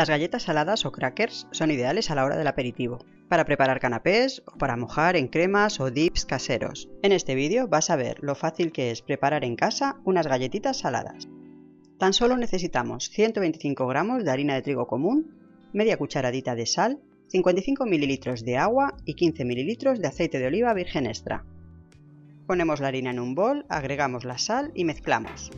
Las galletas saladas o crackers son ideales a la hora del aperitivo, para preparar canapés o para mojar en cremas o dips caseros. En este vídeo vas a ver lo fácil que es preparar en casa unas galletitas saladas. Tan solo necesitamos 125 gramos de harina de trigo común, media cucharadita de sal, 55 ml de agua y 15 ml de aceite de oliva virgen extra. Ponemos la harina en un bol, agregamos la sal y mezclamos.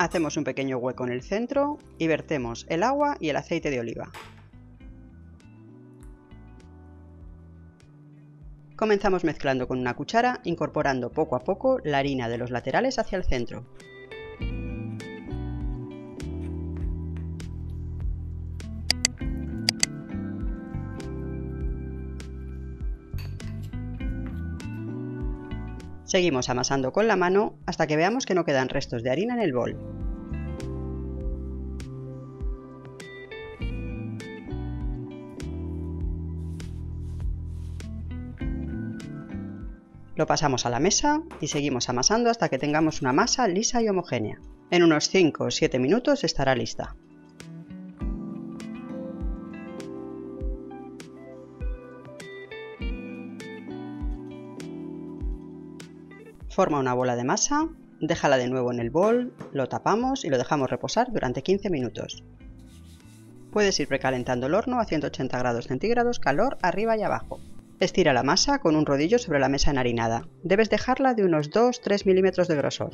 Hacemos un pequeño hueco en el centro y vertemos el agua y el aceite de oliva. Comenzamos mezclando con una cuchara, incorporando poco a poco la harina de los laterales hacia el centro. Seguimos amasando con la mano hasta que veamos que no quedan restos de harina en el bol. Lo pasamos a la mesa y seguimos amasando hasta que tengamos una masa lisa y homogénea. En unos 5 o 7 minutos estará lista. Forma una bola de masa, déjala de nuevo en el bol, lo tapamos y lo dejamos reposar durante 15 minutos. Puedes ir precalentando el horno a 180 grados centígrados, calor arriba y abajo. Estira la masa con un rodillo sobre la mesa enharinada. Debes dejarla de unos 2-3 milímetros de grosor.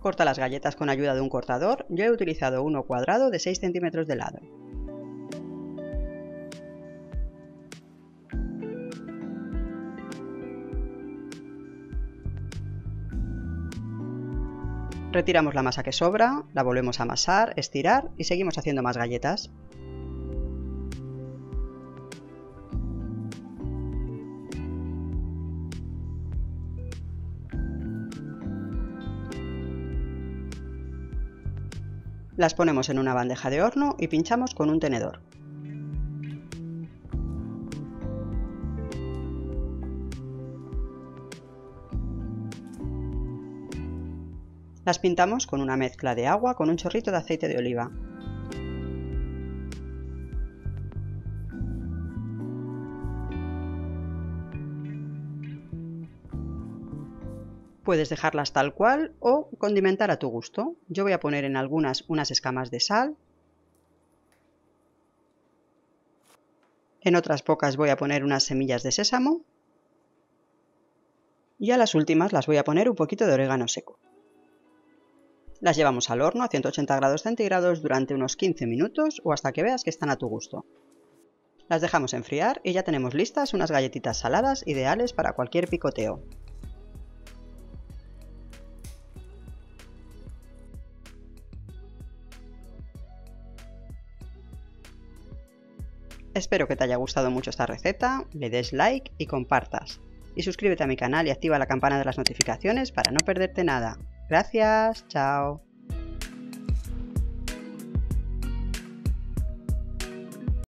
Corta las galletas con ayuda de un cortador, yo he utilizado uno cuadrado de 6 centímetros de lado. Retiramos la masa que sobra, la volvemos a amasar, estirar y seguimos haciendo más galletas. Las ponemos en una bandeja de horno y pinchamos con un tenedor. Las pintamos con una mezcla de agua con un chorrito de aceite de oliva. Puedes dejarlas tal cual o condimentar a tu gusto. Yo voy a poner en algunas unas escamas de sal. En otras pocas voy a poner unas semillas de sésamo. Y a las últimas las voy a poner un poquito de orégano seco. Las llevamos al horno a 180 grados centígrados durante unos 15 minutos o hasta que veas que están a tu gusto. Las dejamos enfriar y ya tenemos listas unas galletitas saladas ideales para cualquier picoteo. Espero que te haya gustado mucho esta receta, le des like y compartas. Y suscríbete a mi canal y activa la campana de las notificaciones para no perderte nada. Gracias, chao.